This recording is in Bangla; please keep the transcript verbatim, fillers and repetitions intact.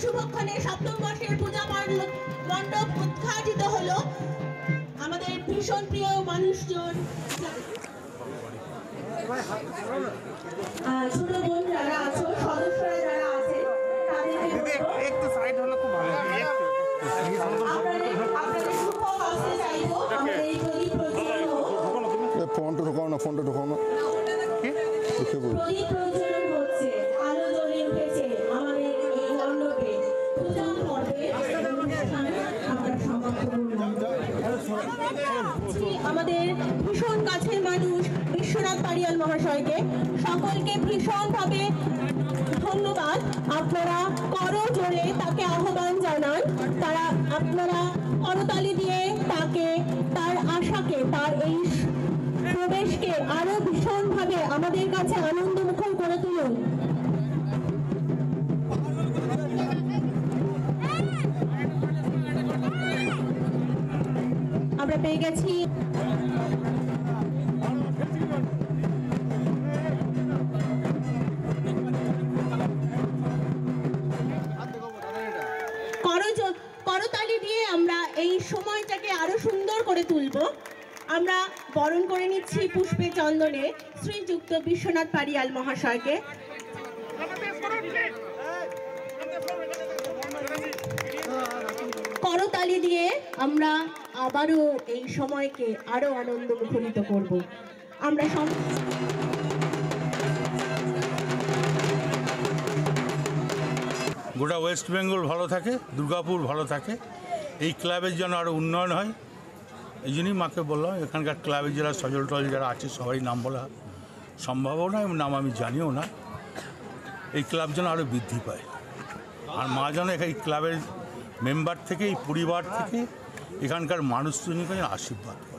शुभक्षणे सप्तम वर्षेर पूजा मंडप उद्घाटित हलो आमादेर भीषण प्रिय मानुषजन ছোট বোন যারা আছো সদস্যরা যারা আছেন তাদেরকে একটু সাইড হলো খুব ভালো আপনাদের আপনাদের শুভ আসতে চাইবো আমাদের এই প্রদীপ প্রজ্বলন হোক ফোনটা ঢোকাও না ফোনটা ঢোকাও না কি প্রদীপ প্রজ্বলন হচ্ছে আলো জ্বলে উঠেছে আমাদের এই মণ্ডপে পূজা মণ্ডপে আমরা সমাপ্ত করলাম আমাদের ভীষণ কাছের মানুষ বিশ্বনাথ পাড়িয়াল মহাশয়কে সকলকে ভীষণভাবে ধন্যবাদ আপনারা করজোড়ে তাকে আহ্বান জানান তারা আপনারা করতালি দিয়ে তাকে তার আশাকে তার এই প্রবেশকে আরো ভীষণভাবে আমাদের কাছে আনন্দমুখর করে তুলুন আমরা পেয়ে গেছি पुष्पे चंदने श्रीजुक्त विश्वनाथ पाड़ियाल महाशय के करताली दिए आमरा आबारो एई समय के आरो आनंद मुखरित करब आमरा सम गोटा वेस्ट बेंगल भालो थाके दुर्गापुर भालो थाके ये क्लाबेर जन्य आरो उन्नयन हय এই জন্যই মাকে বললাম এখানকার ক্লাবের যারা সজল টজল যারা আছে সবাই নাম বলা সম্ভাবও না নাম আমি জানিও না এই ক্লাব যেন আরও বৃদ্ধি পায় আর মা যেন এই ক্লাবের মেম্বার থেকে এই পরিবার থেকে এখানকার মানুষজনকে যেন আশীর্বাদ